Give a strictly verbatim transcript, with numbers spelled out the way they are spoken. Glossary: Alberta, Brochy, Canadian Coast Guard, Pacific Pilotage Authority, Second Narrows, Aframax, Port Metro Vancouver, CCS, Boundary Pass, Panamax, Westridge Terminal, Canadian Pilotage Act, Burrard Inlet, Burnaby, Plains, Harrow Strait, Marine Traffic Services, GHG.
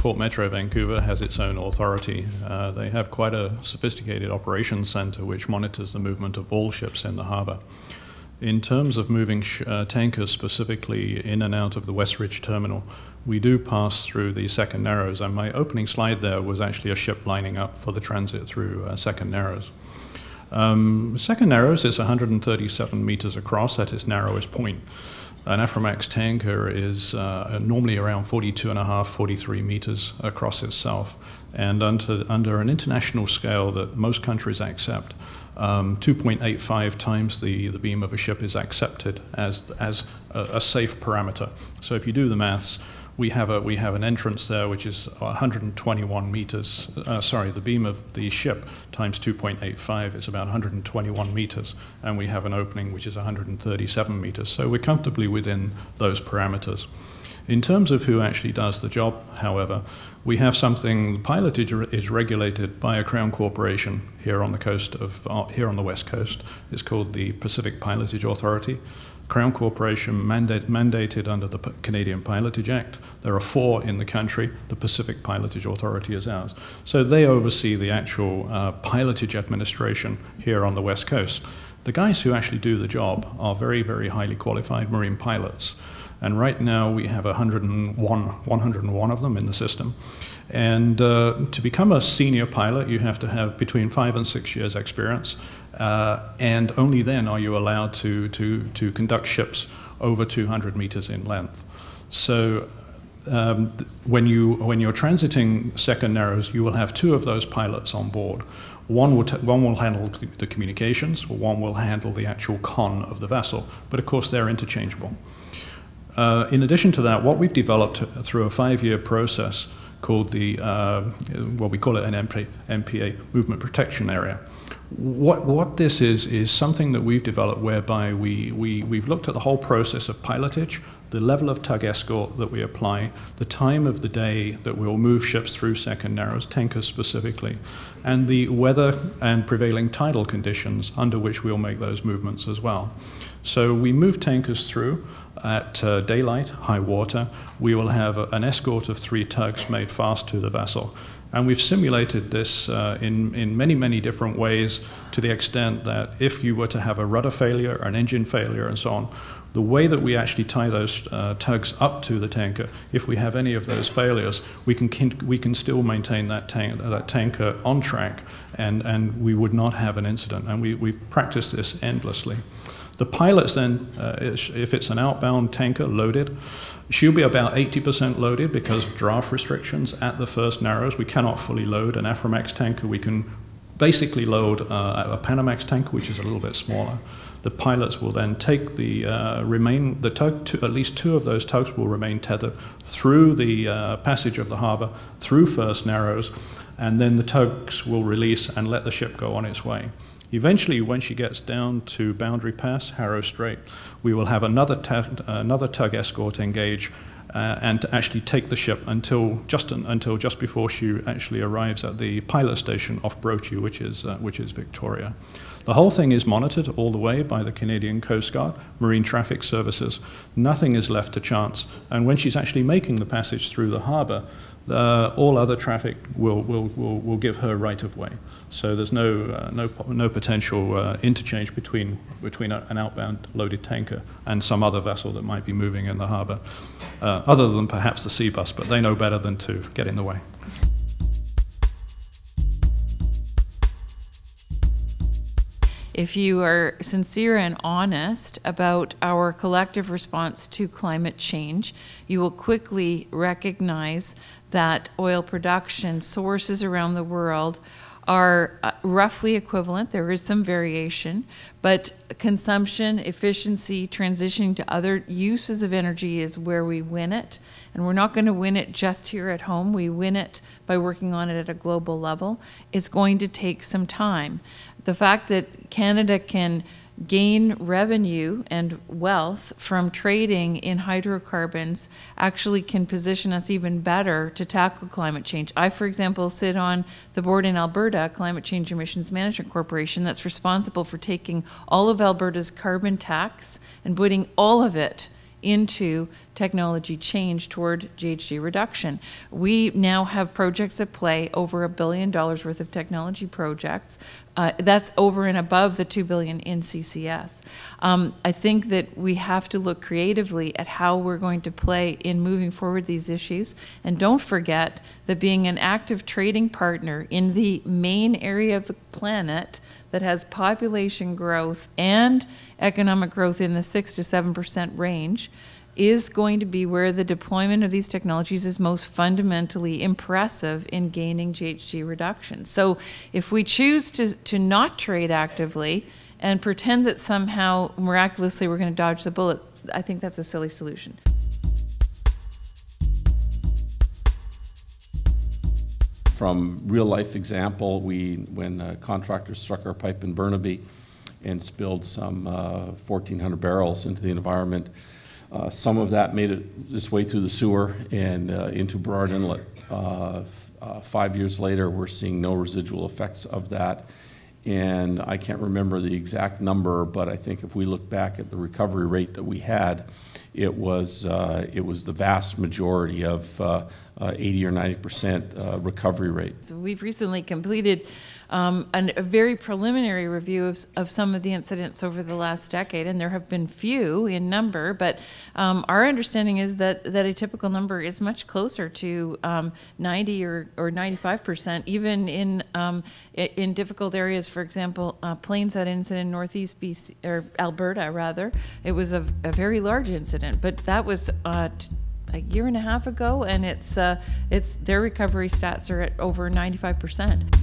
Port Metro Vancouver has its own authority. Uh, they have quite a sophisticated operations centre which monitors the movement of all ships in the harbour. In terms of moving sh uh, tankers specifically in and out of the Westridge Terminal, we do pass through the Second Narrows, and my opening slide there was actually a ship lining up for the transit through uh, Second Narrows. Um, Second Narrows is one hundred thirty-seven meters across at its narrowest point. An Aframax tanker is uh, normally around forty-two and a half, forty-three meters across itself. And under, under an international scale that most countries accept, um, two point eight five times the, the beam of a ship is accepted as, as a, a safe parameter. So if you do the maths, we have, a, we have an entrance there which is one hundred twenty-one meters. Uh, sorry, the beam of the ship times two point eight five is about one hundred twenty-one meters. And we have an opening which is one hundred thirty-seven meters. So we're comfortably within those parameters. In terms of who actually does the job, however, we have something, the pilotage is regulated by a Crown corporation here on the coast of, uh, here on the west coast. It's called the Pacific Pilotage Authority. Crown corporation mandate, mandated under the P Canadian Pilotage Act. There are four in the country. The Pacific Pilotage Authority is ours. So they oversee the actual uh, pilotage administration here on the west coast. The guys who actually do the job are very, very highly qualified marine pilots. And right now we have one hundred one of them in the system. And uh, to become a senior pilot, you have to have between five and six years experience. Uh, and only then are you allowed to, to, to conduct ships over two hundred meters in length. So um, when, you, when you're transiting Second Narrows, you will have two of those pilots on board. One will, t one will handle the communications, one will handle the actual con of the vessel. But of course, they're interchangeable. Uh, in addition to that, what we've developed through a five-year process called the, uh, well, we call it an M P A, Movement Protection Area. What, what this is, is something that we've developed whereby we, we, we've looked at the whole process of pilotage, the level of tug escort that we apply, the time of the day that we'll move ships through Second Narrows, tankers specifically, and the weather and prevailing tidal conditions under which we'll make those movements as well. So we move tankers through. At uh, daylight, high water, we will have a, an escort of three tugs made fast to the vessel. And we've simulated this uh, in, in many, many different ways to the extent that if you were to have a rudder failure, an engine failure, and so on, the way that we actually tie those uh, tugs up to the tanker, if we have any of those failures, we can, can, we can still maintain that, tank, that tanker on track, and, and we would not have an incident. And we, we've practiced this endlessly. The pilots then, uh, if it's an outbound tanker loaded, she'll be about eighty percent loaded because of draft restrictions at the first Narrows. We cannot fully load an Aframax tanker. We can basically load uh, a Panamax tanker, which is a little bit smaller. The pilots will then take the uh, remain, the tug, to, at least two of those tugs will remain tethered through the uh, passage of the harbor, through first Narrows, and then the tugs will release and let the ship go on its way. Eventually, when she gets down to Boundary Pass, Harrow Strait, we will have another tug, another tug escort engage uh, and to actually take the ship until just an, until just before she actually arrives at the pilot station off Brochy, which is uh, which is Victoria. The whole thing is monitored all the way by the Canadian Coast Guard, Marine Traffic Services. Nothing is left to chance, and when she's actually making the passage through the harbour, Uh, all other traffic will, will, will, will give her right of way. So there's no, uh, no, no potential uh, interchange between, between a, an outbound loaded tanker and some other vessel that might be moving in the harbour, uh, other than perhaps the sea bus, but they know better than to get in the way. If you are sincere and honest about our collective response to climate change, you will quickly recognize that oil production sources around the world are roughly equivalent. There is some variation, but consumption, efficiency, transitioning to other uses of energy is where we win it. And we're not going to win it just here at home. We win it by working on it at a global level. It's going to take some time. The fact that Canada can gain revenue and wealth from trading in hydrocarbons actually can position us even better to tackle climate change. I, for example, sit on the board in Alberta, Climate Change Emissions Management Corporation, that's responsible for taking all of Alberta's carbon tax and putting all of it into technology change toward G H G reduction. We now have projects at play, over a billion dollars worth of technology projects. Uh, that's over and above the two billion dollars in C C S. Um, I think that we have to look creatively at how we're going to play in moving forward these issues. And don't forget that being an active trading partner in the main area of the planet that has population growth and economic growth in the six to seven percent range is going to be where the deployment of these technologies is most fundamentally impressive in gaining G H G reduction. So if we choose to, to not trade actively and pretend that somehow miraculously we're going to dodge the bullet, I think that's a silly solution. From real life example, we, when uh, contractors struck our pipe in Burnaby and spilled some uh, fourteen hundred barrels into the environment, Uh, some of that made it its way through the sewer and uh, into Burrard Inlet. Uh, uh, five years later, we're seeing no residual effects of that. And I can't remember the exact number, but I think if we look back at the recovery rate that we had, it was, uh, it was the vast majority of uh, uh, eighty or ninety percent uh, recovery rate. So we've recently completed um, an, a very preliminary review of, of some of the incidents over the last decade, and there have been few in number, but um, our understanding is that, that a typical number is much closer to um, ninety or ninety-five percent, even in, um, in difficult areas. For example, uh, Plains had an incident in northeast B C, or Alberta rather. It was a, a very large incident, but that was uh, a year and a half ago, and it's, uh, it's their recovery stats are at over ninety-five percent.